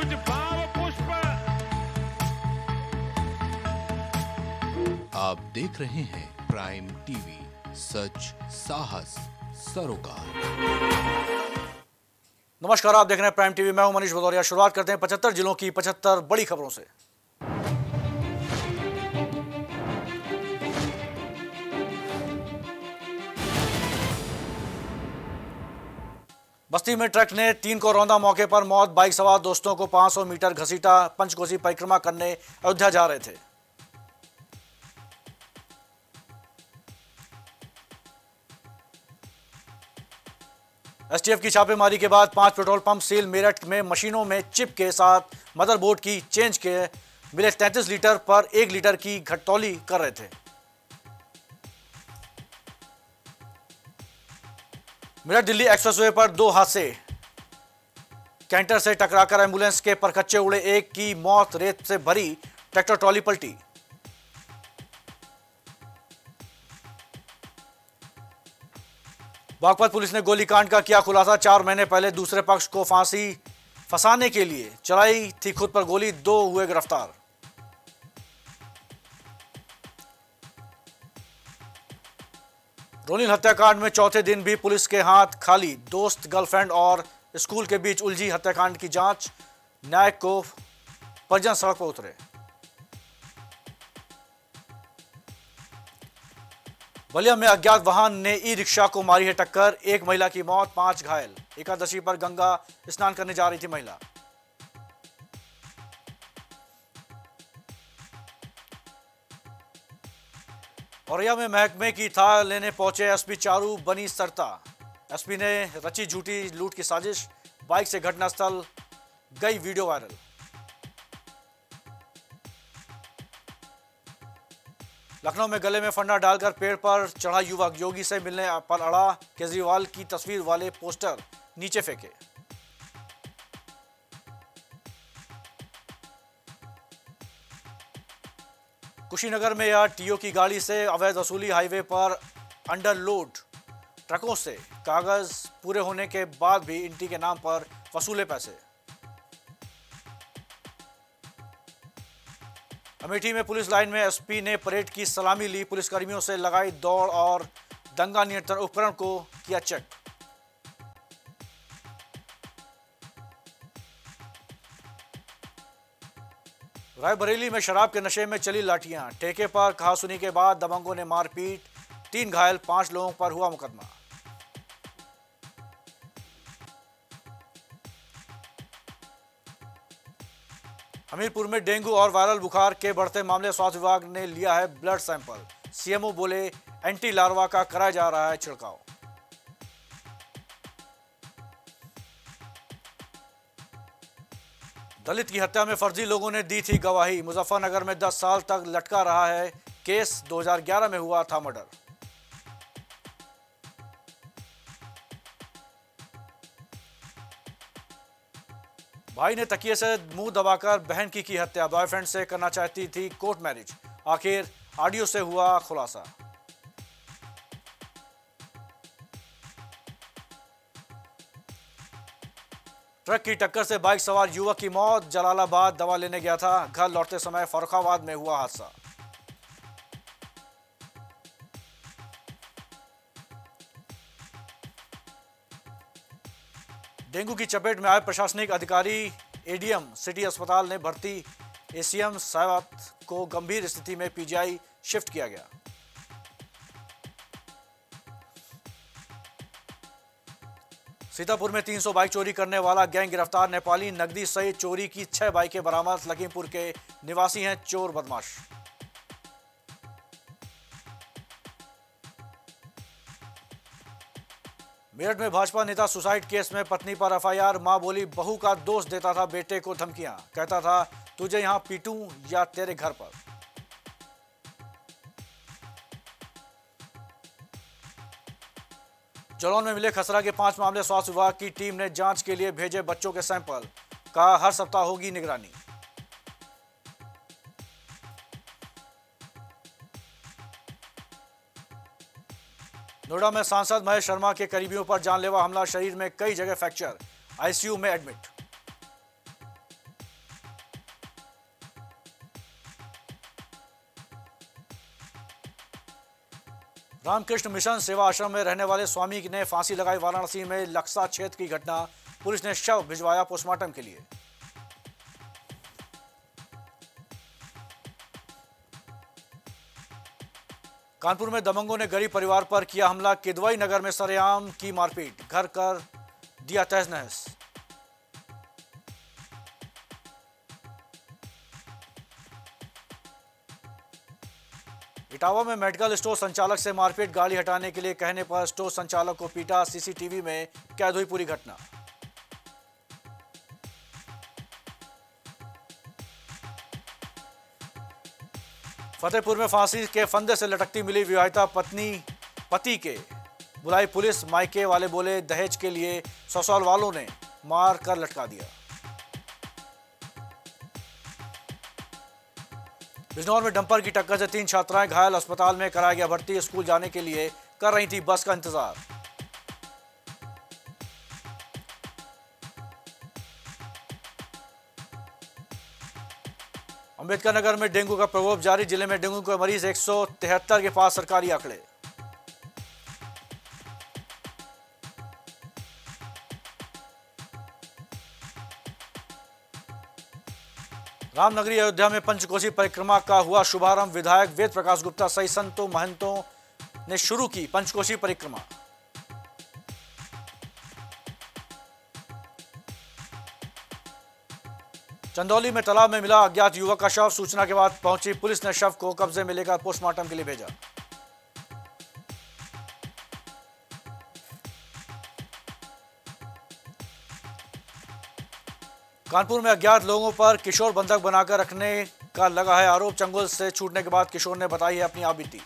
कुछ भाव पुष्प। आप देख रहे हैं प्राइम टीवी, सच साहस सरोकार। नमस्कार, आप देख रहे हैं प्राइम टीवी, मैं हूं मनीष भदौरिया। शुरुआत करते हैं 75 जिलों की 75 बड़ी खबरों से। बस्ती में ट्रक ने तीन को रौंदा, मौके पर मौत। बाइक सवार दोस्तों को 500 मीटर घसीटा। पंचकोशी परिक्रमा करने अयोध्या जा रहे थे। एसटीएफ की छापेमारी के बाद 5 पेट्रोल पंप सील। मेरठ में मशीनों में चिप के साथ मदरबोर्ड की चेंज के मिले। 33 लीटर पर 1 लीटर की घटतौली कर रहे थे। मेरठ दिल्ली एक्सप्रेसवे पर 2 हादसे। कैंटर से टकराकर एम्बुलेंस के परखच्चे उड़े, एक की मौत। रेत से भरी ट्रैक्टर ट्रॉली पलटी। बागपत पुलिस ने गोलीकांड का किया खुलासा। 4 महीने पहले दूसरे पक्ष को फांसी फंसाने के लिए चलाई थी खुद पर गोली। 2 हुए गिरफ्तार। रोनिल हत्याकांड में चौथे दिन भी पुलिस के हाथ खाली। दोस्त, गर्लफ्रेंड और स्कूल के बीच उलझी हत्याकांड की जांच। न्यायिक को परिजन सड़क पर उतरे। बलिया में अज्ञात वाहन ने ई रिक्शा को मारी है टक्कर। 1 महिला की मौत, 5 घायल। एकादशी पर गंगा स्नान करने जा रही थी महिला। औरैया में महकमे की थाह लेने पहुंचे एसपी चारू, बनी सरता। एसपी ने रची झूठी लूट की साजिश। बाइक से घटनास्थल गई वीडियो वायरल। लखनऊ में गले में फंदा डालकर पेड़ पर चढ़ा युवक, योगी से मिलने पर अड़ा। केजरीवाल की तस्वीर वाले पोस्टर नीचे फेंके। कुशीनगर में यह टीओ की गाड़ी से अवैध वसूली। हाईवे पर अंडरलोड ट्रकों से कागज पूरे होने के बाद भी इंटी के नाम पर वसूले पैसे। अमेठी में पुलिस लाइन में एसपी ने परेड की सलामी ली। पुलिसकर्मियों से लगाई दौड़ और दंगा नियंत्रण उपकरण को किया चेक। रायबरेली में शराब के नशे में चली लाठियां। ठेके पर कहासुनी के बाद दबंगों ने मारपीट। 3 घायल, 5 लोगों पर हुआ मुकदमा। हमीरपुर में डेंगू और वायरल बुखार के बढ़ते मामले। स्वास्थ्य विभाग ने लिया है ब्लड सैंपल। सीएमओ बोले एंटी लार्वा का कराया जा रहा है छिड़काव। दलित की हत्या में फर्जी लोगों ने दी थी गवाही। मुजफ्फरनगर में 10 साल तक लटका रहा है केस। 2011 में हुआ था मर्डर। भाई ने तकिए से मुंह दबाकर बहन की हत्या। बॉयफ्रेंड से करना चाहती थी कोर्ट मैरिज। आखिर ऑडियो से हुआ खुलासा। ट्रक की टक्कर से बाइक सवार युवक की मौत। जलालाबाद दवा लेने गया था, घर लौटते समय फर्रुखाबाद में हुआ हादसा। डेंगू की चपेट में आए प्रशासनिक अधिकारी। एडीएम सिटी अस्पताल ने भर्ती एसीएम साहब को गंभीर स्थिति में पीजीआई शिफ्ट किया गया। सीतापुर में 300 बाइक चोरी करने वाला गैंग गिरफ्तार। नेपाली नकदी सहित चोरी की 6 बाइकें बरामद। लखीमपुर के निवासी हैं चोर बदमाश। मेरठ में भाजपा नेता सुसाइड केस में पत्नी पर FIR। मां बोली बहू का दोस्त देता था बेटे को धमकियां। कहता था तुझे यहां पीटूं या तेरे घर पर। जलौन में मिले खसरा के 5 मामले। स्वास्थ्य विभाग की टीम ने जांच के लिए भेजे बच्चों के सैंपल। कहा हर सप्ताह होगी निगरानी। नोएडा में सांसद महेश शर्मा के करीबियों पर जानलेवा हमला। शरीर में कई जगह फ्रैक्चर, आईसीयू में एडमिट। रामकृष्ण मिशन सेवा आश्रम में रहने वाले स्वामी ने फांसी लगाई। वाराणसी में लक्सा क्षेत्र की घटना, पुलिस ने शव भिजवाया पोस्टमार्टम के लिए। कानपुर में दबंगों ने गरीब परिवार पर किया हमला। किदवई नगर में सरेआम की मारपीट, घर कर दिया तहस नहस। इटावा में मेडिकल स्टोर संचालक से मारपीट, गाड़ी हटाने के लिए कहने पर स्टोर संचालक को पीटा। सीसीटीवी में कैद हुई पूरी घटना। फतेहपुर में फांसी के फंदे से लटकती मिली विवाहिता पत्नी, पति के बुलाई पुलिस। मायके वाले बोले दहेज के लिए ससुराल वालों ने मार कर लटका दिया। बिजनौर में डंपर की टक्कर से 3 छात्राएं घायल, अस्पताल में कराया गया भर्ती। स्कूल जाने के लिए कर रही थी बस का इंतजार। अंबेडकर नगर में डेंगू का प्रकोप जारी, जिले में डेंगू के मरीज 173 के पास सरकारी आंकड़े। रामनगरी अयोध्या में पंचकोशी परिक्रमा का हुआ शुभारंभ, विधायक वेद प्रकाश गुप्ता सहित संतों महंतों ने शुरू की पंचकोशी परिक्रमा। चंदौली में तालाब में मिला अज्ञात युवक का शव, सूचना के बाद पहुंची पुलिस ने शव को कब्जे में लेकर पोस्टमार्टम के लिए भेजा। कानपुर में अज्ञात लोगों पर किशोर बंधक बनाकर रखने का लगा है आरोप, चंगुल से छूटने के बाद किशोर ने बताई है अपनी आबीती।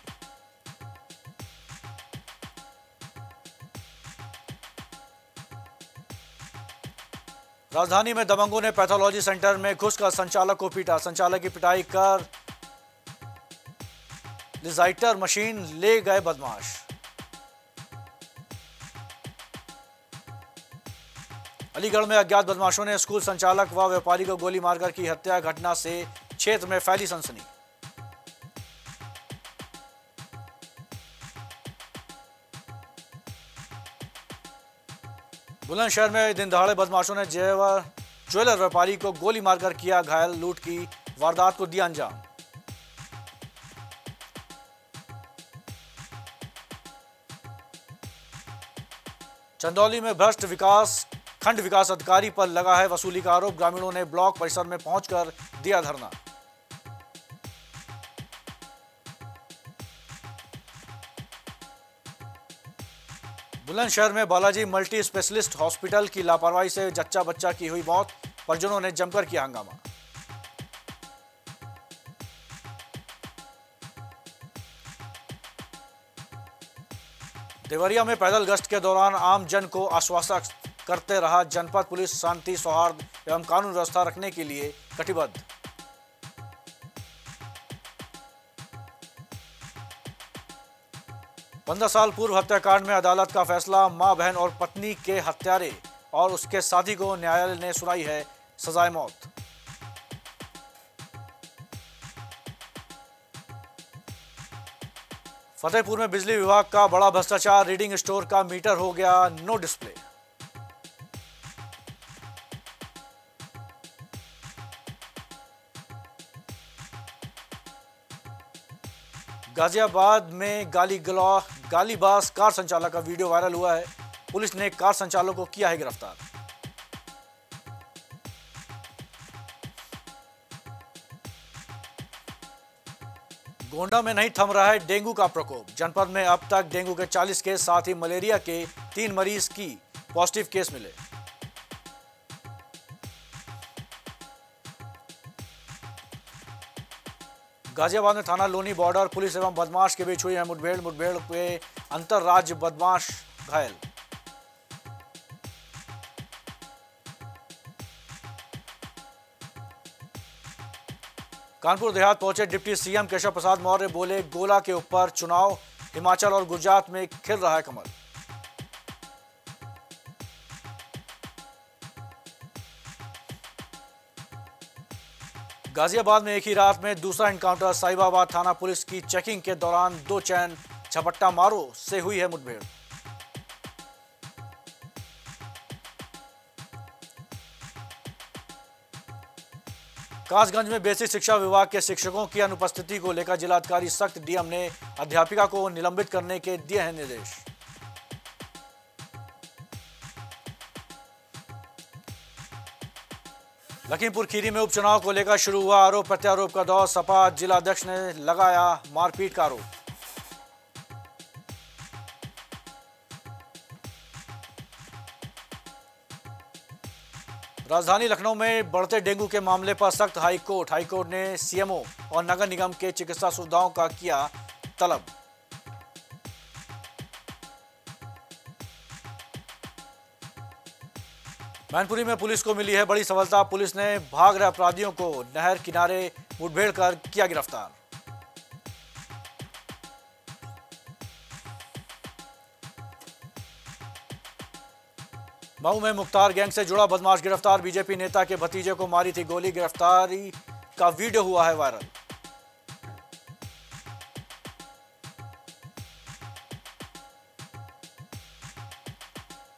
राजधानी में दबंगों ने पैथोलॉजी सेंटर में घुसकर संचालक को पीटा। संचालक की पिटाई कर लिजाइटर मशीन ले गए बदमाश। अलीगढ़ में अज्ञात बदमाशों ने स्कूल संचालक व व्यापारी को गोली मारकर की हत्या, घटना से क्षेत्र में फैली सनसनी। बुलंदशहर में दिनदहाड़े बदमाशों ने ज्वेलर व्यापारी को गोली मारकर किया घायल, लूट की वारदात को दिया अंजाम। चंदौली में भ्रष्ट खंड विकास अधिकारी पर लगा है वसूली का आरोप, ग्रामीणों ने ब्लॉक परिसर में पहुंचकर दिया धरना। बुलंदशहर में बालाजी मल्टी स्पेशलिस्ट हॉस्पिटल की लापरवाही से जच्चा बच्चा की हुई मौत, परिजनों ने जमकर किया हंगामा। देवरिया में पैदल गश्त के दौरान आम जन को आश्वासन करते रहा जनपद पुलिस, शांति सौहार्द एवं कानून व्यवस्था रखने के लिए कटिबद्ध। पंद्रह साल पूर्व हत्याकांड में अदालत का फैसला, मां बहन और पत्नी के हत्यारे और उसके साथी को न्यायालय ने सुनाई है सजाए मौत। फतेहपुर में बिजली विभाग का बड़ा भ्रष्टाचार, रीडिंग स्टोर का मीटर हो गया नो डिस्प्ले। गाजियाबाद में गालीबाज कार संचालक का वीडियो वायरल हुआ है, पुलिस ने कार संचालक को किया है गिरफ्तार। गोंडा में नहीं थम रहा है डेंगू का प्रकोप, जनपद में अब तक डेंगू के 40 केस, साथ ही मलेरिया के 3 मरीज की पॉजिटिव केस मिले। गाजियाबाद में थाना लोनी बॉर्डर, पुलिस एवं बदमाश के बीच हुई है मुठभेड़, पे अंतर्राज्य बदमाश घायल। कानपुर देहात पहुंचे डिप्टी सीएम केशव प्रसाद मौर्य, बोले गोला के ऊपर चुनाव, हिमाचल और गुजरात में खिल रहा है कमल। गाजियाबाद में एक ही रात में दूसरा एनकाउंटर, साहिबाबाद थाना पुलिस की चेकिंग के दौरान 2 चैन झपट्टा मारो से हुई है मुठभेड़। कासगंज में बेसिक शिक्षा विभाग के शिक्षकों की अनुपस्थिति को लेकर जिलाधिकारी सख्त, डीएम ने अध्यापिका को निलंबित करने के दिए हैं निर्देश। लखीमपुर खीरी में उपचुनाव को लेकर शुरू हुआ आरोप प्रत्यारोप का दौर, सपा जिलाध्यक्ष ने लगाया मारपीट का आरोप। राजधानी लखनऊ में बढ़ते डेंगू के मामले पर सख्त हाईकोर्ट, हाईकोर्ट ने सीएमओ और नगर निगम के चिकित्सा सुविधाओं का किया तलब। मैनपुरी में पुलिस को मिली है बड़ी सफलता, पुलिस ने भाग रहे अपराधियों को नहर किनारे मुठभेड़ कर किया गिरफ्तार। मऊ में मुख्तार गैंग से जुड़ा बदमाश गिरफ्तार, बीजेपी नेता के भतीजे को मारी थी गोली, गिरफ्तारी का वीडियो हुआ है वायरल।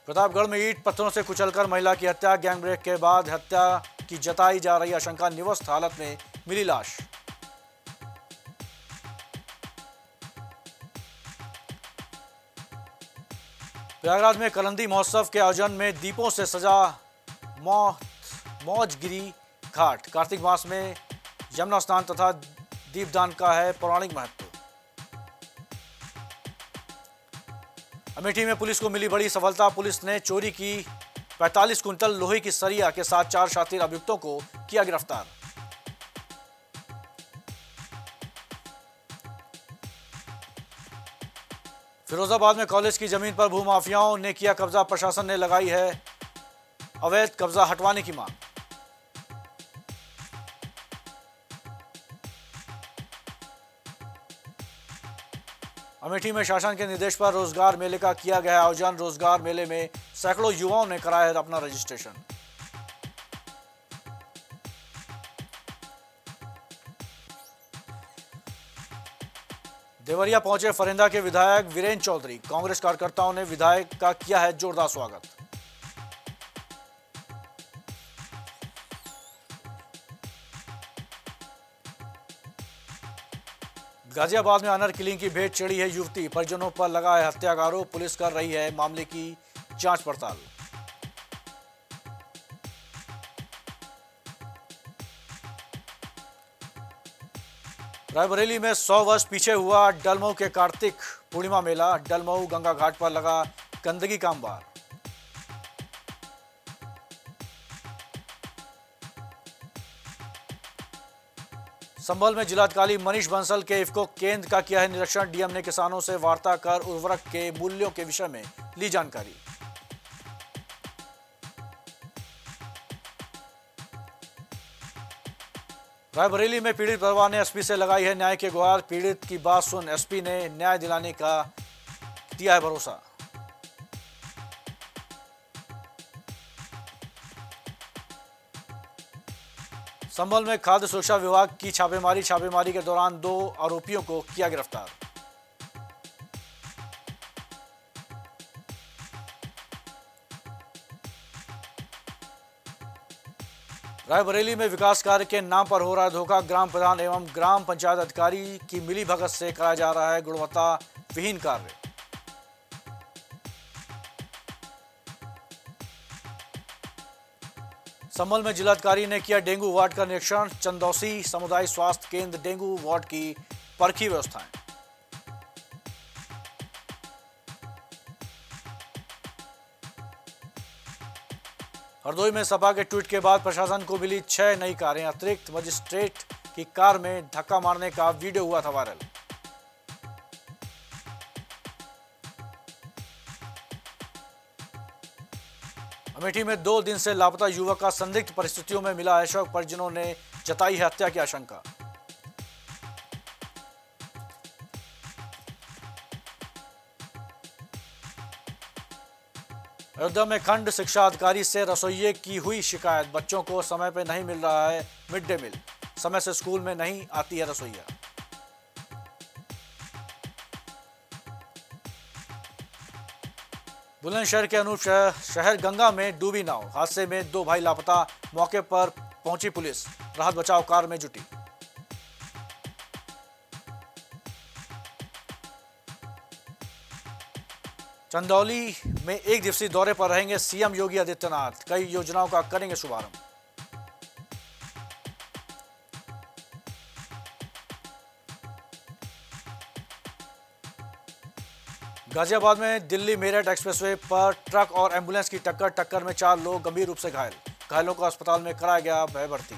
प्रतापगढ़ में ईंट पत्थरों से कुचलकर महिला की हत्या, गैंग रेप के बाद हत्या की जताई जा रही आशंका, निवस्थ हालत में मिली लाश। प्रयागराज में कलंदी महोत्सव के आयोजन में दीपों से सजा मौजगिरी घाट, कार्तिक मास में यमुना स्नान तथा दीपदान का है पौराणिक महत्व। अमेठी में पुलिस को मिली बड़ी सफलता, पुलिस ने चोरी की 45 कुंतल लोहे की सरिया के साथ 4 शातिर अभियुक्तों को किया गिरफ्तार। फिरोजाबाद में कॉलेज की जमीन पर भूमाफियाओं ने किया कब्जा, प्रशासन ने लगाई है अवैध कब्जा हटवाने की मांग। अमेठी में शासन के निर्देश पर रोजगार मेले का किया गया आयोजन, रोजगार मेले में सैकड़ों युवाओं ने कराया अपना रजिस्ट्रेशन। देवरिया पहुंचे फरिंदा के विधायक वीरेंद्र चौधरी, कांग्रेस कार्यकर्ताओं ने विधायक का किया है जोरदार स्वागत। गाजियाबाद में अनर किलिंग की भेंट चढ़ी है युवती, परिजनों पर लगा है हत्या का आरोप, पुलिस कर रही है मामले की जांच पड़ताल। रायबरेली में 100 वर्ष पीछे हुआ डलमऊ के कार्तिक पूर्णिमा मेला, डलमऊ गंगा घाट पर लगा गंदगी का अंबार। संभल में जिलाधिकारी मनीष बंसल के इफको केंद्र का किया है निरीक्षण, डीएम ने किसानों से वार्ता कर उर्वरक के मूल्यों के विषय में ली जानकारी। रायबरेली में पीड़ित परिवार ने एसपी से लगाई है न्याय के गुहार, पीड़ित की बात सुन एसपी ने न्याय दिलाने का दिया है भरोसा। संभल में खाद्य सुरक्षा विभाग की छापेमारी के दौरान 2 आरोपियों को किया गिरफ्तार। रायबरेली में विकास कार्य के नाम पर हो रहा धोखा, ग्राम प्रधान एवं ग्राम पंचायत अधिकारी की मिलीभगत से कराया जा रहा है गुणवत्ता विहीन कार्य। संभल में जिलाधिकारी ने किया डेंगू वार्ड का निरीक्षण, चंदौसी समुदाय स्वास्थ्य केंद्र डेंगू वार्ड की परखी व्यवस्थाएं। हरदोई में सपा के ट्वीट के बाद प्रशासन को मिली 6 नई कारें, अतिरिक्त मजिस्ट्रेट की कार में धक्का मारने का वीडियो हुआ था वायरल। अमेठी में 2 दिन से लापता युवक का संदिग्ध परिस्थितियों में मिला है शव, परिजनों ने जताई हत्या की आशंका। अयोध्या में खंड शिक्षा अधिकारी से रसोइये की हुई शिकायत, बच्चों को समय पर नहीं मिल रहा है मिड डे मील, समय से स्कूल में नहीं आती है रसोइया। बुलंदशहर के अनूप शहर गंगा में डूबी नाव, हादसे में दो भाई लापता, मौके पर पहुंची पुलिस, राहत बचाव कार्य में जुटी। चंदौली में एक दिवसीय दौरे पर रहेंगे सीएम योगी आदित्यनाथ, कई योजनाओं का करेंगे शुभारंभ। गाजियाबाद में दिल्ली मेरठ एक्सप्रेसवे पर ट्रक और एम्बुलेंस की टक्कर में 4 लोग गंभीर रूप से घायल, घायलों को अस्पताल में कराया गया भर्ती।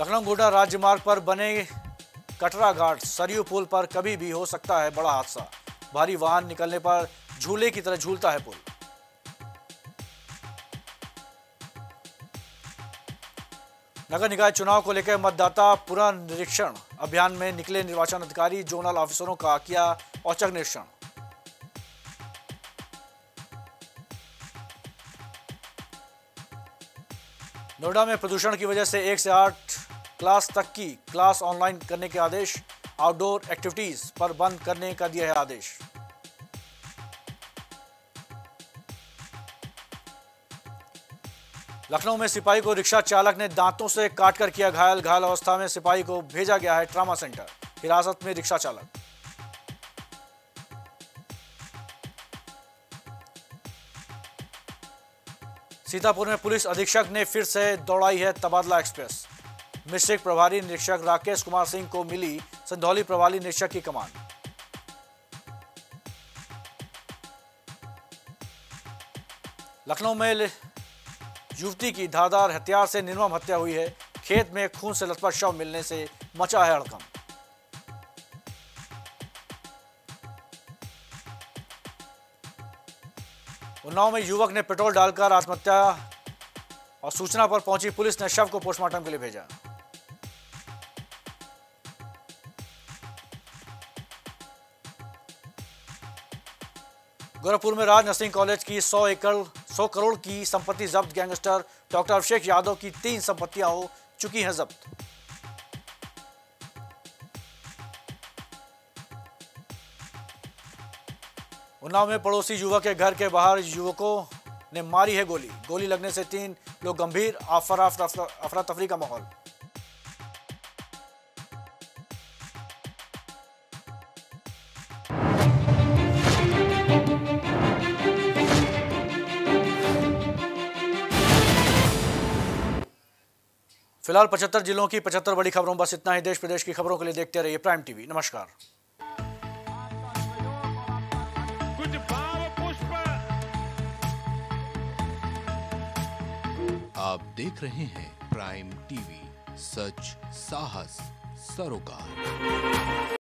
लखनऊ गोंडा राज्य मार्ग पर बने कटरा घाट, सरयू पुल पर कभी भी हो सकता है बड़ा हादसा, भारी वाहन निकलने पर झूले की तरह झूलता है पुल। नगर निकाय चुनाव को लेकर मतदाता पुनर्निरीक्षण अभियान में निकले निर्वाचन अधिकारी, जोनल ऑफिसरों का किया औचक निरीक्षण। नोएडा में प्रदूषण की वजह से 1 से 8 क्लास तक की क्लास ऑनलाइन करने के आदेश, आउटडोर एक्टिविटीज पर बंद करने का दिया है आदेश। लखनऊ में सिपाही को रिक्शा चालक ने दांतों से काटकर किया घायल, घायल अवस्था में सिपाही को भेजा गया है ट्रॉमा सेंटर, हिरासत में रिक्शा चालक। सीतापुर में पुलिस अधीक्षक ने फिर से दौड़ाई है तबादला एक्सप्रेस, मिश्रिक प्रभारी निरीक्षक राकेश कुमार सिंह को मिली संधौली प्रभारी निरीक्षक की कमान। लखनऊ में युवती की धारदार हथियार से निर्मम हत्या हुई है, खेत में खून से लथपथ शव मिलने से मचा है हड़कंप। उन्नाव में युवक ने पेट्रोल डालकर आत्महत्या और सूचना पर पहुंची पुलिस ने शव को पोस्टमार्टम के लिए भेजा। गोरखपुर में राज नरसिंह कॉलेज की 100 करोड़ की संपत्ति जब्त, गैंगस्टर डॉक्टर अभिषेक यादव की 3 संपत्तियां हो चुकी हैं जब्त। उन्नाव में पड़ोसी युवक के घर के बाहर युवकों ने मारी है गोली, गोली लगने से 3 लोग गंभीर, अफरा तफरी का माहौल। फिलहाल 75 जिलों की 75 बड़ी खबरों में बस इतना ही। देश प्रदेश की खबरों के लिए देखते रहिए प्राइम टीवी। नमस्कार। कुछ भाव पुष्प आप देख रहे हैं प्राइम टीवी, सच साहस सरोकार।